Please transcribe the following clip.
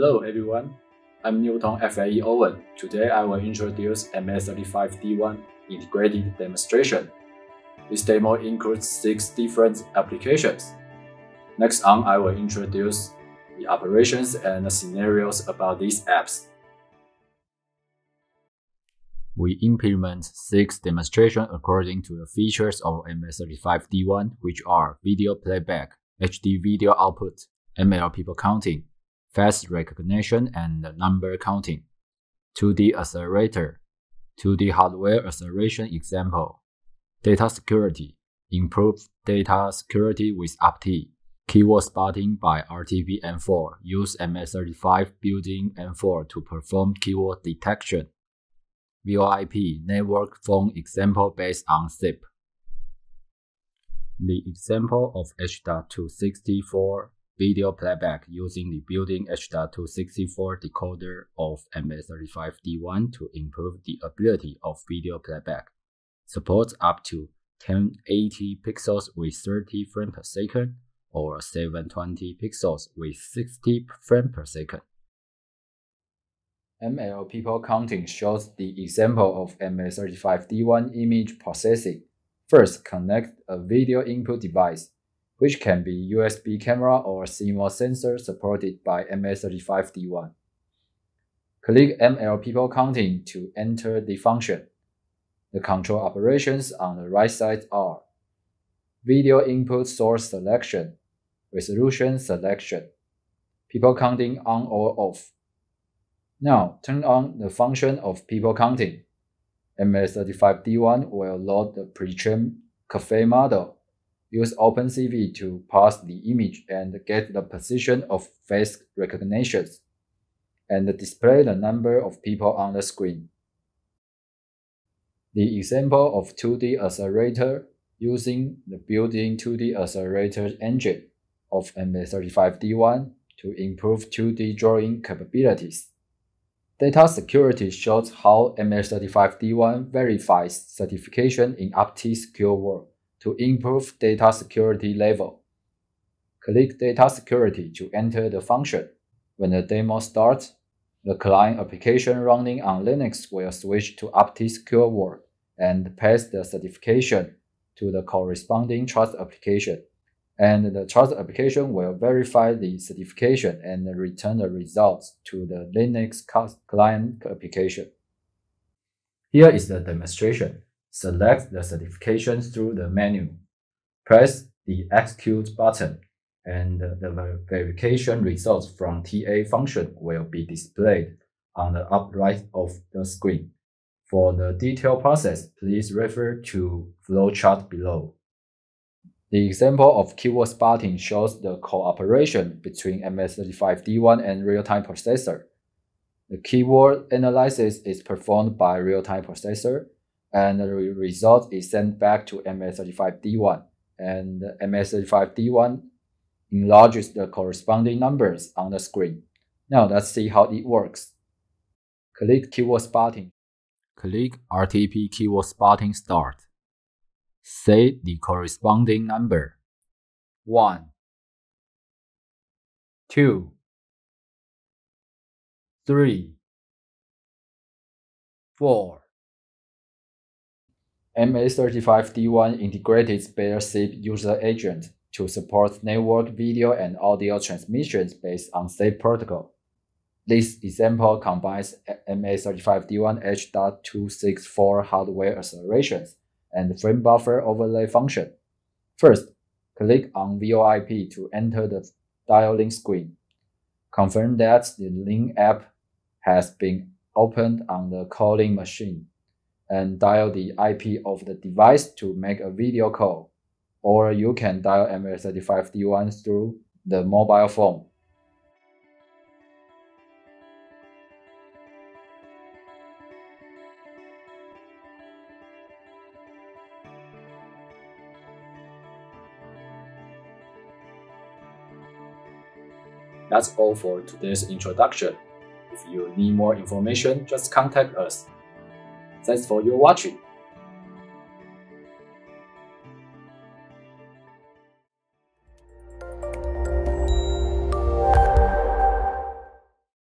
Hello everyone, I'm Nuvoton FAE Owen. Today I will introduce MA35D1 integrated demonstration. This demo includes 6 different applications. Next on, I will introduce the operations and the scenarios about these apps. We implement 6 demonstrations according to the features of MA35D1, which are video playback, HD video output, ML people counting, face recognition and number counting, 2D accelerator, 2D hardware acceleration example, data security, improve data security with OP-TEE, keyword spotting by RTP-M4, use MA35-Building-M4 to perform keyword detection, VoIP network phone example based on SIP. The example of H.264 video playback using the built-in H.264 decoder of MA35D1 to improve the ability of video playback. Supports up to 1080 pixels with 30 frames per second or 720 pixels with 60 frames per second. ML people counting shows the example of MA35D1 image processing. First, connect a video input device, which can be USB camera or CMOS sensor supported by MA35D1. Click ML people counting to enter the function. The control operations on the right side are video input source selection, resolution selection, people counting on or off. Now turn on the function of people counting. MA35D1 will load the pre-trained CAFE model. Use OpenCV to parse the image and get the position of face recognitions, and display the number of people on the screen. The example of 2D accelerator using the built-in 2D accelerator engine of MA35D1 to improve 2D drawing capabilities. Data security shows how MA35D1 verifies certification in OP-TEE secure world to improve data security level. Click data security to enter the function. When the demo starts, the client application running on Linux will switch to OP-TEE secure world and pass the certification to the corresponding trust application, and the trust application will verify the certification and return the results to the Linux client application. Here is the demonstration. Select the certification through the menu. Press the execute button, and the verification results from TA function will be displayed on the upper right of the screen. For the detailed process, please refer to flowchart below. The example of keyword spotting shows the cooperation between MA35D1 and real-time processor. The keyword analysis is performed by real-time processor, and the result is sent back to MA35D1, and MA35D1 enlarges the corresponding numbers on the screen. Now let's see how it works. Click keyword spotting. Click RTP keyword spotting start. Say the corresponding number. 1, 2, 3, 4. MA35D1 integrated bare SIP user agent to support network video and audio transmissions based on SIP protocol. This example combines MA35D1 H.264 hardware accelerations and frame buffer overlay function. First, click on VoIP to enter the dialing screen. Confirm that the Link app has been opened on the calling machine, and dial the IP of the device to make a video call, or you can dial MA35D1 through the mobile phone. That's all for today's introduction. If you need more information, just contact us. Thanks for your watching.